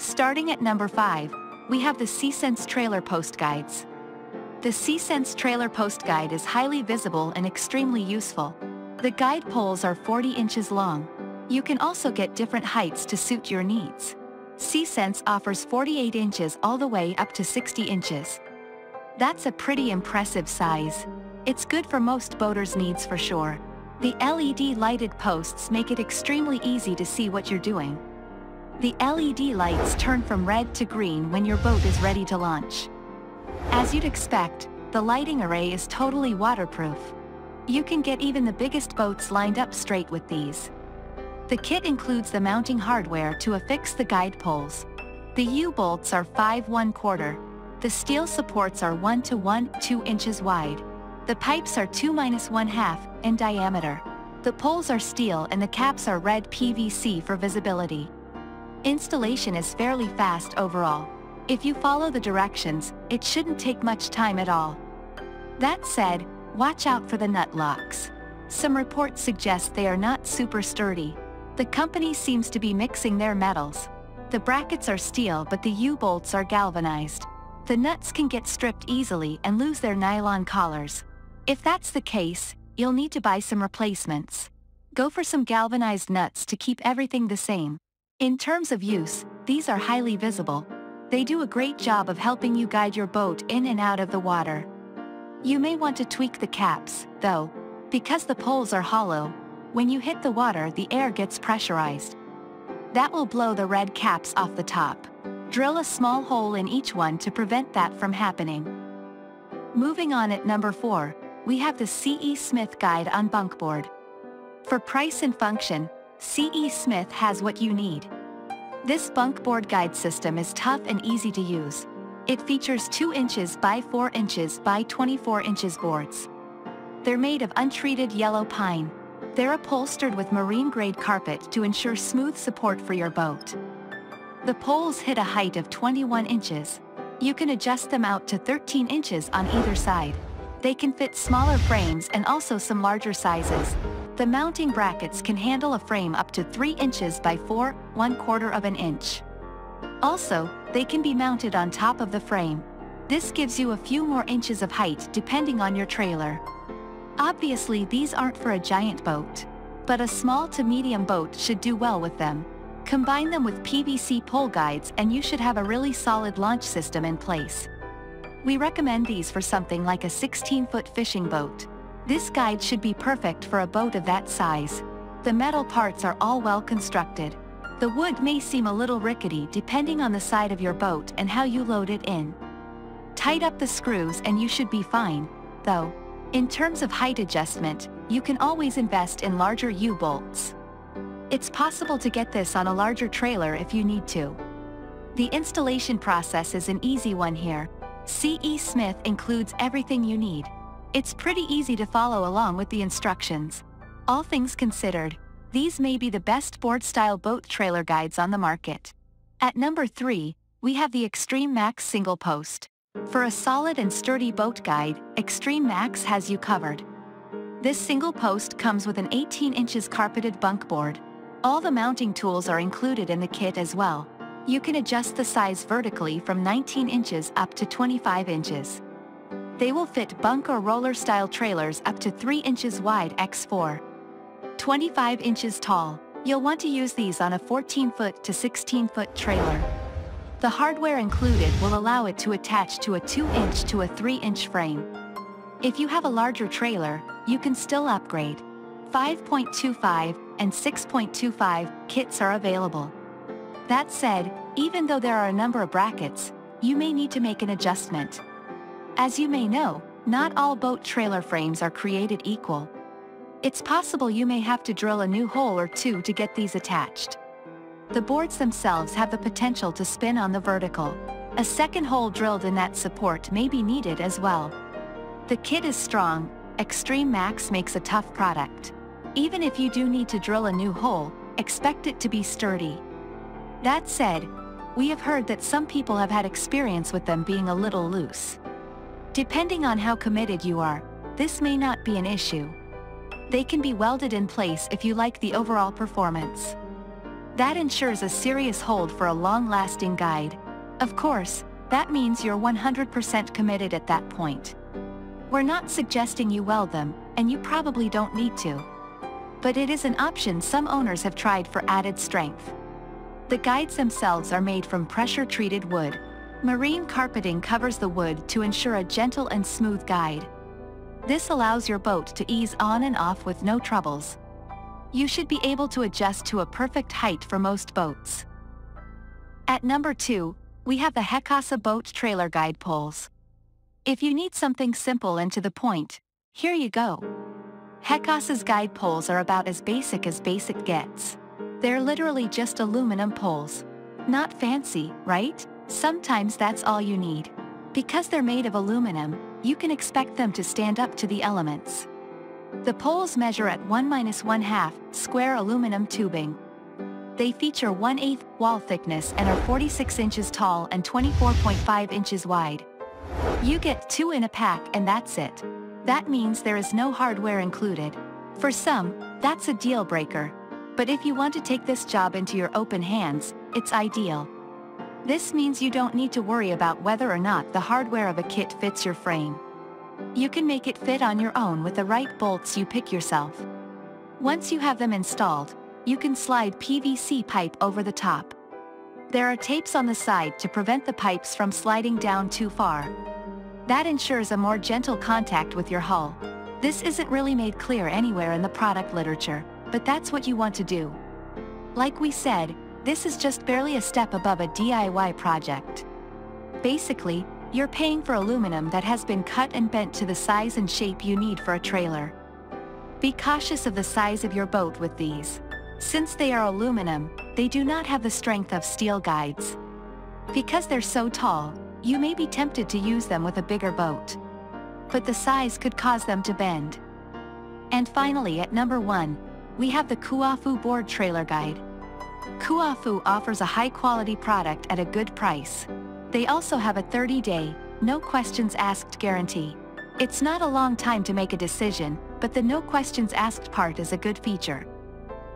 Starting at number 5, we have the SeaSense Trailer Post Guides. The SeaSense Trailer Post Guide is highly visible and extremely useful. The guide poles are 40 inches long. You can also get different heights to suit your needs. SeaSense offers 48 inches all the way up to 60 inches. That's a pretty impressive size. It's good for most boaters' needs for sure. The LED lighted posts make it extremely easy to see what you're doing. The LED lights turn from red to green when your boat is ready to launch. As you'd expect, the lighting array is totally waterproof. You can get even the biggest boats lined up straight with these. The kit includes the mounting hardware to affix the guide poles. The U-bolts are 5 1/4. The steel supports are 1 to 1/2 inches wide. The pipes are 2 1/2 in diameter. The poles are steel and the caps are red PVC for visibility. Installation is fairly fast overall. If you follow the directions, it shouldn't take much time at all. That said, watch out for the nut locks. Some reports suggest they are not super sturdy. The company seems to be mixing their metals. The brackets are steel but the U-bolts are galvanized. The nuts can get stripped easily and lose their nylon collars. If that's the case, you'll need to buy some replacements. Go for some galvanized nuts to keep everything the same. In terms of use, these are highly visible. They do a great job of helping you guide your boat in and out of the water. You may want to tweak the caps, though, because the poles are hollow. When you hit the water, the air gets pressurized. That will blow the red caps off the top. Drill a small hole in each one to prevent that from happening. Moving on at number 4, we have the C.E. Smith Guide on Bunkboard. For price and function, C.E. Smith has what you need. This bunkboard guide system is tough and easy to use. It features 2 inches by 4 inches by 24 inches boards. They're made of untreated yellow pine. They're upholstered with marine-grade carpet to ensure smooth support for your boat. The poles hit a height of 21 inches. You can adjust them out to 13 inches on either side. They can fit smaller frames and also some larger sizes. The mounting brackets can handle a frame up to 3 inches by 4 1/4 inches. Also, they can be mounted on top of the frame. This gives you a few more inches of height depending on your trailer. Obviously these aren't for a giant boat, but a small to medium boat should do well with them. Combine them with PVC pole guides and you should have a really solid launch system in place. We recommend these for something like a 16-foot fishing boat. This guide should be perfect for a boat of that size. The metal parts are all well constructed. The wood may seem a little rickety depending on the side of your boat and how you load it in. Tighten up the screws and you should be fine, though. In terms of height adjustment, you can always invest in larger U-bolts. It's possible to get this on a larger trailer if you need to. The installation process is an easy one here. C.E. Smith includes everything you need. It's pretty easy to follow along with the instructions. All things considered, these may be the best board-style boat trailer guides on the market. At number 3, we have the Extreme Max Single Post. For a solid and sturdy boat guide, Extreme Max has you covered. This single post comes with an 18 inches carpeted bunkboard. All the mounting tools are included in the kit as well. You can adjust the size vertically from 19 inches up to 25 inches. They will fit bunk or roller style trailers up to 3 inches wide x 4. 25 inches tall. You'll want to use these on a 14-foot to 16-foot trailer. The hardware included will allow it to attach to a 2-inch to a 3-inch frame. If you have a larger trailer, you can still upgrade. 5.25 and 6.25 kits are available. That said, even though there are a number of brackets, you may need to make an adjustment. As you may know, not all boat trailer frames are created equal. It's possible you may have to drill a new hole or two to get these attached. The boards themselves have the potential to spin on the vertical. A second hole drilled in that support may be needed as well. The kit is strong. Extreme Max makes a tough product. Even if you do need to drill a new hole, expect it to be sturdy. That said, we have heard that some people have had experience with them being a little loose. Depending on how committed you are, this may not be an issue. They can be welded in place if you like the overall performance. That ensures a serious hold for a long-lasting guide. Of course, that means you're 100% committed at that point. We're not suggesting you weld them, and you probably don't need to. But it is an option some owners have tried for added strength. The guides themselves are made from pressure-treated wood. Marine carpeting covers the wood to ensure a gentle and smooth guide. This allows your boat to ease on and off with no troubles. You should be able to adjust to a perfect height for most boats. At number 2, we have the Hecasa boat trailer guide poles. If you need something simple and to the point, here you go. Hecasa's guide poles are about as basic gets. They're literally just aluminum poles. Not fancy, right? Sometimes that's all you need. Because they're made of aluminum, you can expect them to stand up to the elements. The poles measure at 1-1/2 square aluminum tubing. They feature 1/8 wall thickness and are 46 inches tall and 24.5 inches wide. You get 2 in a pack and that's it. That means there is no hardware included. For some, that's a deal breaker. But if you want to take this job into your open hands, it's ideal. This means you don't need to worry about whether or not the hardware of a kit fits your frame. You can make it fit on your own with the right bolts you pick yourself. Once you have them installed, you can slide PVC pipe over the top. There are tapes on the side to prevent the pipes from sliding down too far. That ensures a more gentle contact with your hull. This isn't really made clear anywhere in the product literature, but that's what you want to do. Like we said, this is just barely a step above a DIY project. Basically, you're paying for aluminum that has been cut and bent to the size and shape you need for a trailer. Be cautious of the size of your boat with these. Since they are aluminum, they do not have the strength of steel guides. Because they're so tall, you may be tempted to use them with a bigger boat. But the size could cause them to bend. And finally, at number 1, we have the Kuafu board trailer guide. Kuafu offers a high-quality product at a good price. They also have a 30-day, no questions asked guarantee. It's not a long time to make a decision, but the no questions asked part is a good feature.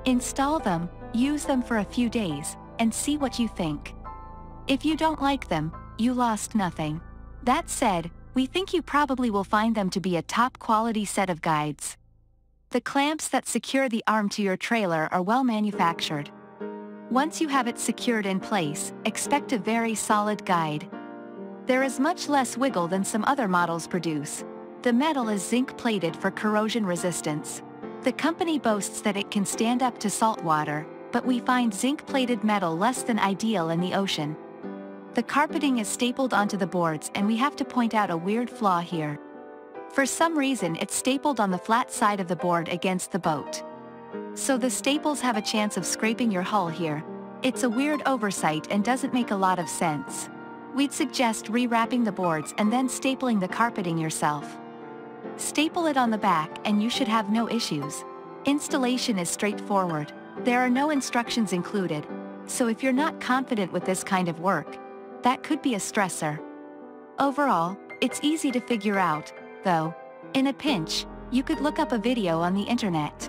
Install them, use them for a few days, and see what you think. If you don't like them, you lost nothing. That said, we think you probably will find them to be a top-quality set of guides. The clamps that secure the arm to your trailer are well manufactured. Once you have it secured in place, expect a very solid guide. There is much less wiggle than some other models produce. The metal is zinc-plated for corrosion resistance. The company boasts that it can stand up to salt water, but we find zinc-plated metal less than ideal in the ocean. The carpeting is stapled onto the boards, and we have to point out a weird flaw here. For some reason, it's stapled on the flat side of the board against the boat. So the staples have a chance of scraping your hull here. It's a weird oversight and doesn't make a lot of sense. We'd suggest rewrapping the boards and then stapling the carpeting yourself. Staple it on the back and you should have no issues. Installation is straightforward. There are no instructions included. So if you're not confident with this kind of work, that could be a stressor. Overall, it's easy to figure out, though. In a pinch, you could look up a video on the internet.